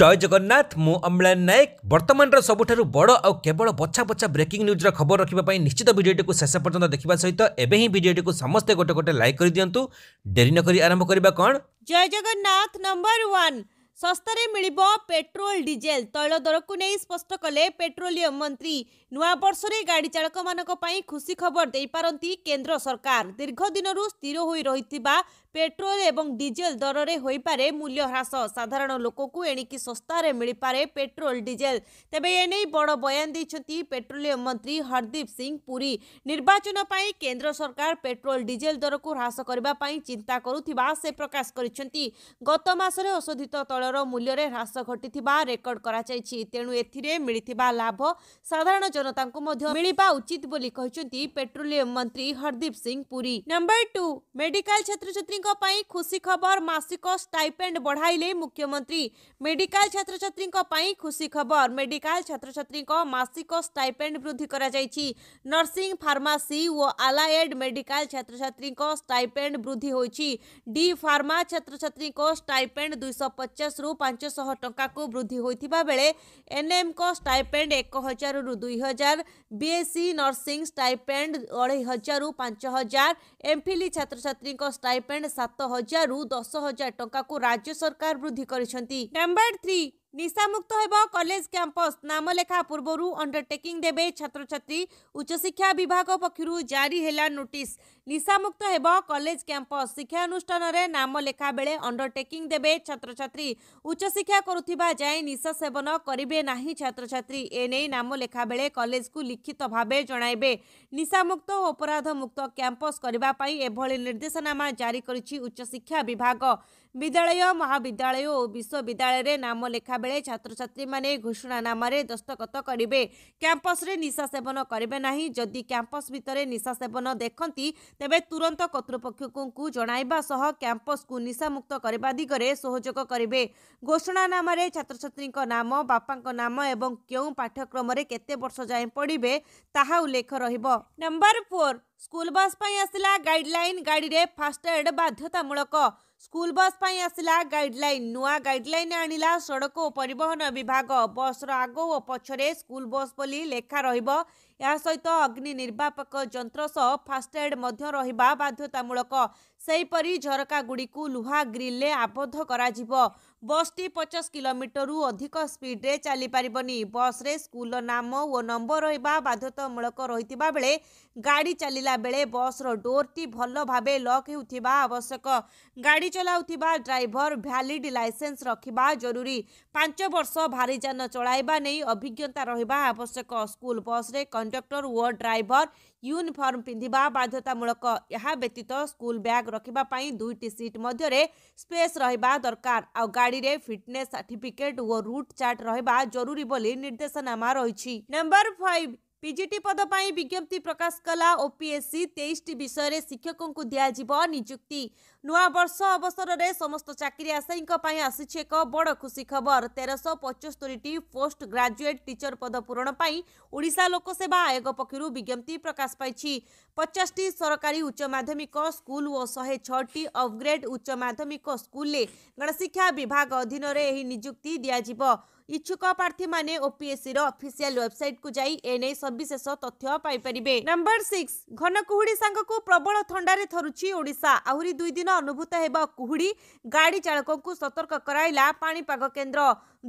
जय जगन्नाथ मु अम्लान नायक वर्तमान सबुठारु बड़ आ केवल बछा बछा ब्रेकिंग न्यूज खबर रखा निश्चित भिडियोटी को शेष पर्यंत देखा सहित एबे ही भिडियोटी को समस्ते गोटे गोटे लाइक कर दियंतु। डेरी न करी आरंभ करबा कोन जय जगन्नाथ। नंबर 1 सस्तरे मिलिबो पेट्रोल डीजेल तैल दर को नहीं स्पष्ट कले पेट्रोलियम मंत्री। नुआ वर्ष रे गाड़ी चालक मानक पई खुशी खबर दे पारंती केंद्र सरकार। दीर्घ दिनरु स्थिर होई रहितबा पेट्रोल एवं डीजेल दर रे होई पारे मूल्य ह्रास। साधारण लोक को एणिकी सस्तारे मिल पारे पेट्रोल डीजेल। तबे एने बड़ बयान दैछंती पेट्रोलियम मंत्री हरदीप सिंह पुरी। निर्वाचन पई केंद्र सरकार पेट्रोल डीजेल दर को ह्रास करबा पई चिंता करूथिबा से प्रकाश करिसंती। गत मास रे औषधित तैल मूल्य रे ह्रास घटिथिबा रेकॉर्ड करा जायछि। तेनु एथिरे मिलिथिबा लाभ साधारण जनता को मध्य मिलिबा उचित बोली कहिसंती पेट्रोलियम मंत्री हरदीप सिंह पुरी। नंबर 2 मेडिकल छात्र-छात्री को पाई खुशी खबर मासिक स्टाइपेंड बढ़ाइले मुख्यमंत्री। मेडिकल छात्र-छात्री को पाई खुशी खबर मेडिकल छात्र-छात्री को मासिक स्टाइपेंड वृद्धि करा जायछि। नर्सिंग फार्मेसी व अलाइड मेडिकल छात्र-छात्री को स्टाइपेंड वृद्धि होइछि। डी फार्मा छात्र-छात्री को स्टाइपेंड 250 रु 500 टंका को वृद्धि होइथिबा बेले एनएम को स्टाइपेंड 1000 रु 2000, बीएससी नर्सिंग स्टाइपेंड 2500 रु 5000, एमफिली छात्र छात्री को स्टाइपेंड 7000 रु 10000 टंका को राज्य सरकार वृद्धि करिसंती। नंबर 3 निशामुक्त होगा कॉलेज कैंपस। नाम लेखा पूर्वर अंडरटेकिंग देवे छात्र छात्री। उच्च शिक्षा विभाग पक्षर जारी है नोटिस। निशामुक्त होगा कॉलेज कैंपस। शिक्षानुष्ठान रे नाम लेखा बेले अंडरटेकिंग देवे छात्र छात्री। उच्च शिक्षा करुवा जाए निशा सेवन करे ना छात्र छात्री। एने नाम लेखा बेले कॉलेज को लिखित भाव जणाइबे। निशामुक्त और अपराध मुक्त कैंपस करने एभली निर्देशनामा जारी करिछि उच्च शिक्षा विभाग। विद्यालय महाविद्यालय और विश्वविद्यालय रे नाम लेखा बेले छात्र छात्री माने घोषणानामा रे दस्तखत करिवे। कैंपस रे निशा सेवन करिवे नाही। जदि कैंपस भितरे निशा सेवन देखंती तबे तुरंत कर्तृपक्षकु जणाइबा सह कैंपस को निशा मुक्त करबा दिगरे सहयोग करिवे। घोषणानामा रे छात्र छात्री को नाम बापाक नाम एवं केउं पाठ्यक्रम रे केते वर्ष जाय पढ़िबे ताहा उल्लेख रहिबो। नंबर 4 स्कूल बस पई आसिला गाइडलाइन। गाड़ी रे फास्टैग बाध्यतामूलक। स्कूल बस पई आसला गाइडलाइन। नुआ गाइडलाइन आनिला सड़क और परिवहन विभाग। बस रो आगो और पछरे स्कूल बस बोली लेखा रहिबो। या सहित अग्नि निर्वापक यंत्र सह फास्टैग मध्य रहिबा बाध्यतामूलक। सेहीपरि झरका गुड़िकु लुहा ग्रिले आबद्ध कराजिब। बसटी 50 किलोमीटर अधिक स्पीड रे चली पारिबनी। बस रे स्कूल नाम और नंबर रहिबा बाध्यतामूलक रहितिबा बेले गाड़ी चलिला बेले बस रो डोरटी भल भाबे लॉक हेउथिबा आवश्यक। गाड़ी चलाउथिबा ड्राइवर वैलिड लाइसेंस रखिबा जरूरी। 5 वर्ष भारी जान चलाइबा नै अभिज्ञता रहिबा आवश्यक। स्कूल बस रे कंडक्टर व ड्राइवर यूनिफॉर्म पिंधिबा बाध्यतामूलक। यहा व्यतीत स्कूल बैग रखिबा पई 2टी सीट मध्य रे स्पेस रहिबा दरकार। आ गाड़ी रे फिटनेस सर्टिफिकेट व रूट चार्ट रहिबा जरूरी बोली निर्देशनामा रहिछि। नंबर 5 पीजीटी पद पाई विज्ञप्ति प्रकाश कला ओपीएससी। 23 विषय रे शिक्षकों को दियाजिब नियुक्ति। नुआ वर्ष अवसर रे समस्त चाकरी आशायी आसीछ एक बड़ खुशी खबर। 1375 पोस्ट ग्राजुएट टीचर पद पूरण पाई ओडिशा लोकसेवा आयोग पक्षर विज्ञप्ति प्रकाश पाई। 50टी सरकारी उच्च माध्यमिक स्कूल और 106टी अपग्रेड उच्च माध्यमिक स्कूल रे गणशिक्षा विभाग अधीन रे एही नियुक्ति दियाजिब। इच्छुक प्रार्थी माने ओपीएससी रो ऑफिशियल वेबसाइट को जाई एने सविशेष तथ्य पाई परिबे। नंबर 6 घन कुहुड़ी संग को प्रबल ठंडा रे थरुची ओडिशा। आहुरी 2 दिन अनुभूत हेबा कुहुड़ी। गाड़ी चालकों को सतर्क कराइला पानी पाग केंद्र।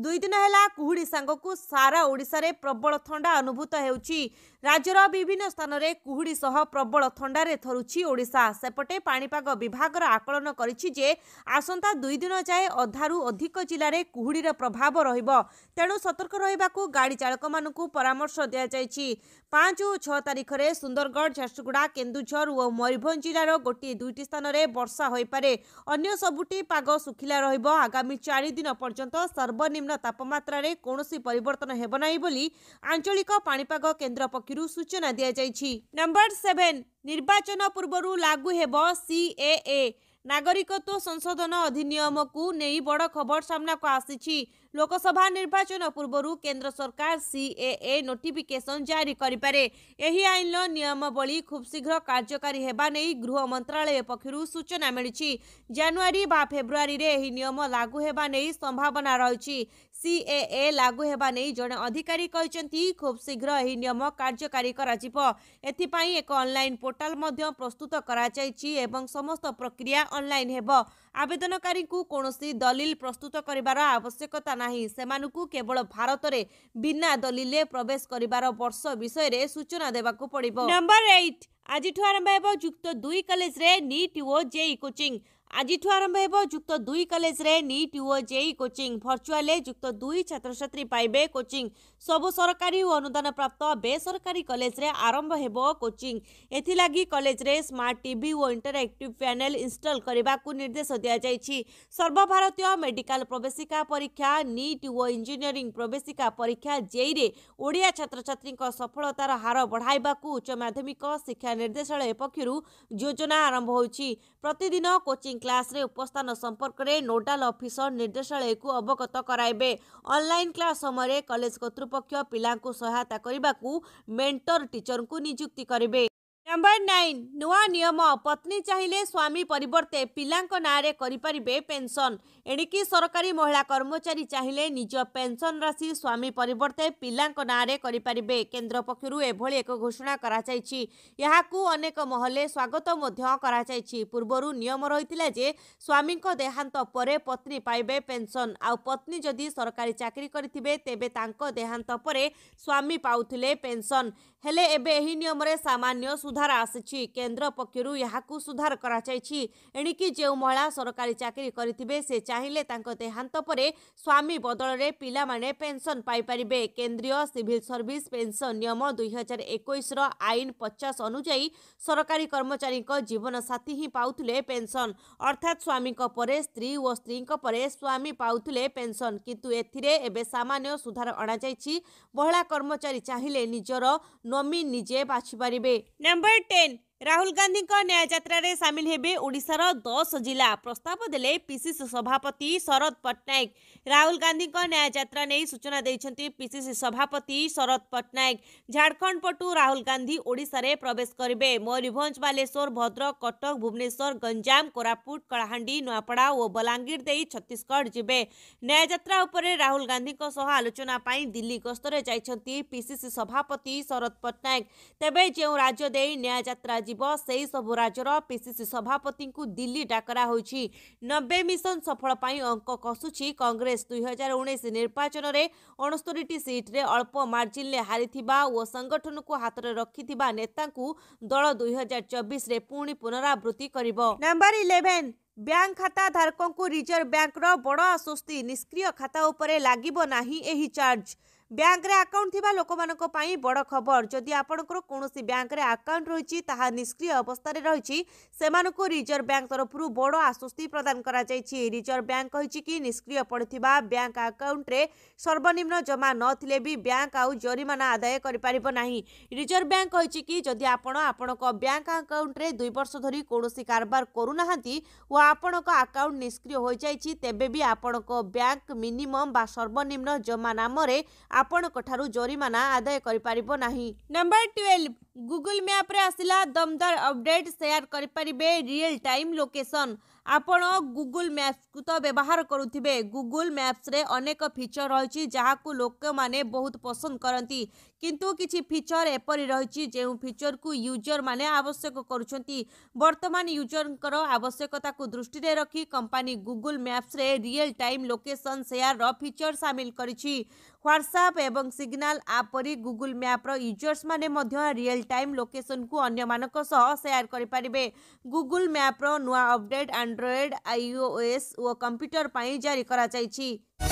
2 दिन हैला कुहुड़ी संग को सारा ओडिशा रे प्रबल ठंडा अनुभूत हेउची। राज्यर विभिन्न स्थान रे कुहुड़ी सह प्रबल ठंडा रे थरुची ओडिशा। सेपटे पानी पाग विभाग रो आकलन करिछि जे आसंता 2 दिन जाय अधारू अधिक जिल्ला रे कुहुड़ी रो प्रभाव रहिबो। तेणु सतर्क रहिबाकू गाड़ी चालक मानकू परामर्श दिया जायछि। 5 और 6 तारीख रे सुंदरगढ़ झारसुगुड़ा केन्दुझर और मयूरभंज जिलार गोटे 2टी स्थान रे वर्षा होई पारे। अन्य सबुटी पाग सुखिला रहिबो। आगामी 4 दिन पर्यंत सर्वनिम्न तापमात्रा रे कोनोसी परिवर्तन हेबो नै बोली आंचलिक पाणीपाग केन्द्र पक्षरु सूचना दिया जायछि। नंबर 7 निर्वाचन पूर्वरु लागू हेबो सीएए। नागरिकत्व संशोधन अधिनियम को नहीं बड़ खबर सामना को आसीछि। लोकसभा निर्वाचन पूर्व केंद्र सरकार सीएए नोटिफिकेशन जारी करिपारे। एही आईन नियमावली खूब शीघ्र कार्यकारी हेबा नै गृह मंत्रालय पक्षरु सूचना मिलिछि। जनवरी बा फेब्रुआरी रे एही नियम लागू हेबा नै संभावना रहिछि। सीएए लागू हेबा नै जने अधिकारी कहचंती खूब शीघ्र एही नियम कार्यकारी करा जिवो। एथि पई एक ऑनलाइन पोर्टल मध्य प्रस्तुत करा जायछि एवं समस्त प्रक्रिया ऑनलाइन हेबो। आवेदनकारी को कोनोसी दलील प्रस्तुत करिवार आवश्यकता नाही। सेमानकु केवल भारत रे बिना दलीले प्रवेश करिवार वर्ष विषय रे सूचना देबाकु पड़िबो। नंबर 8 आज आरंभ हेबो युक्त 2 कॉलेज रे नीट ओ जेई कोचिंग। आज आरंभ हो जुक्त 2 कॉलेज रे नीट ओ जेई कोचिंग। भर्चुआल जुक्त 2 छात्र छात्री पाइबे कोचिंग। सबु सरकारी और अनुदान प्राप्त बेसरकारी कॉलेज रे आरंभ हो कोचिंग। एथिलागी कॉलेज रे स्मार्ट टीवी और इंटरएक्टिव पैनल इंस्टॉल करने को निर्देश दिया जायछि। सर्वभारतीय मेडिकल प्रवेशिका परीक्षा नीट और इंजीनियरिंग प्रवेशिका परीक्षा जेई रे ओडिया छात्र छात्री सफलतार हार बढ़ाइबा को उच्च माध्यमिक शिक्षा निर्देशालय पक्षरु योजना आरंभ होछि। प्रतिदिन कोचिंग क्लास रे उपस्थान संपर्क रे नोडाल ऑफिसर निर्देशालय को अवगत कराइबे। ऑनलाइन क्लास समय कॉलेज कर्तृपक्ष पिला को सहायता करने को मेंटर टीचर को नियुक्ति करेंगे। नंबर 9 नुआ नियम पत्नी चाहिए स्वामी परिवर्ते पिलांक नारे करिपारिबे पेंशन। एणिकी सरकारी महिला कर्मचारी चाहिए निज पेंशन राशि स्वामी परिवर्ते पिलांक नारे करिपारिबे। केंद्र पक्षरु एभली एक घोषणा करा जायछि। याहाकु अनेक महले स्वागत मध्य करा जायछि। पूर्वरु नियम रहितिला जे स्वामी को देहांत परे पत्नी पाइबे पेंशन। आ पत्नी जदि सरकारी चाकरी करिथिबे तेबे तांको देहांत परे स्वामी पाउथिले पेंशन। हेले एबे एही नियम रे सामान्य सुधार आसी। केंद्र पक्षरु यहाकु सुधार करा जायछि। एणिकी जो महिला सरकारी चाकरी करिथिबे से चाहिले तांको देहांत परे स्वामी बदल रे पिला माने पेंशन पाई परिबे। केंद्रीय सिविल सर्विस पेंशन नियम 2021 रो आईन 50 अनुसार सरकारी कर्मचारी को जीवन साथी ही पाउथले पेंशन। अर्थात स्वामी को परे स्त्री और स्त्री को परे स्वामी पाउथले पेंशन। किंतु एथिरे एबे सामान्य सुधार अणा जायछि। महिला कर्मचारी चाहिले निजर नॉमिनी निजे बाछि परिबे। नंबर 10 राहुल गांधी को न्याय यात्रा रे शामिल हेबे ओडिशा रो 10 जिला। प्रस्ताव देले पीसीसी सभापति शरद पट्टनायक। राहुल गांधी को न्याय यात्रा नै सूचना दैछन्ती पीसीसी सभापति शरद पट्टनायक। झारखंड पटु राहुल गांधी ओडिशा रे प्रवेश करिवे। मयूरभंज बालेश्वर भद्रक कटक भुवनेश्वर गंजाम कोरापुट कलाहांडी नुआपड़ा और बलांगीर देई छत्तीसगढ़ जिवे। न्याय यात्रा उपरे राहुल गांधी को सह आलोचना पई दिल्ली गस्त रे जाइछन्ती पीसीसी सभापति शरद पट्टनायक। तेबे जेउ राज्य देई न्याय यात्रा से सबु राज्यर पीसीसी सभापति को दिल्ली डाकरा होछि। 90 मिशन सफल पाई अंक कसुछि कांग्रेस। 2019 निर्वाचन में 69 सीट रे अल्प मार्जिन ले हारिथिबा ओ संगठन को हाथ रे रखिथिबा नेता को दल 2024 रे पुणी पुनरावृत्ति करिवो। नंबर 11 बैंक खाता धारकों को रिजर्व बैंक रो बड़ा आश्वस्ति। निष्क्रिय खाता उपरे लागिबो नाही एही चार्ज। बैंक रे अकाउंट थिबा लोक मानको पाई बड़ खबर। जदि आपनकर कोनोसी बैंक रे अकाउंट रहिछि ताहा निष्क्रिय अवस्था रे रहिछि सेमानको रिजर्व बैंक तरफरु बड़ आश्वस्ति प्रदान करा जायछि। रिजर्व बैंक कहिछि कि निष्क्रिय पड़थिबा बैंक अकाउंट रे सर्वनिम्न जमा नथिले भी बैंक आउ जरिमाना आदाय करि परिबो नाही। रिजर्व बैंक कहिछि कि जदि आपण आपनक बैंक अकाउंट रे 2 वर्ष धरि कोनोसी कारबार करू नाहंती व आपनक अकाउंट निष्क्रिय होय जायछि तेबे भी आपनक बैंक मिनिमम बा सर्वनिम्न जमा नाम रे आपण कठारू जरिमाना आदाय करिपारिबो नाही। नंबर 12 गूगल मैप रे आसिला दमदार अपडेट। शेयर करिपारिबे रियल टाइम लोकेशन। आपण गूगल मैप्स को तो व्यवहार करुथिबे। गूगल मैप्स रे अनेक फीचर रहिछि जहा को लोक माने बहुत पसंद करंती। किंतु किछि फीचर एपरि रहिछि जेउ फीचर को यूजर माने आवश्यक करुछंती। वर्तमान यूजरनकर आवश्यकता को दृष्टि रे रखी कंपनी गूगल मैप्स रे रियल टाइम लोकेशन शेयर रो फीचर शामिल करिछि। व्हाट्सएप एवं सिग्नल आप परि गूगल मैप रो यूजर्स माने मध्य रियल टाइम लोकेशन को अन्य मानक सह शेयर करि परिबे। गूगल मैप रो नुवा अपडेट एंड्रॉइड आईओएस और कंप्यूटर पाई जारी करा जायछि।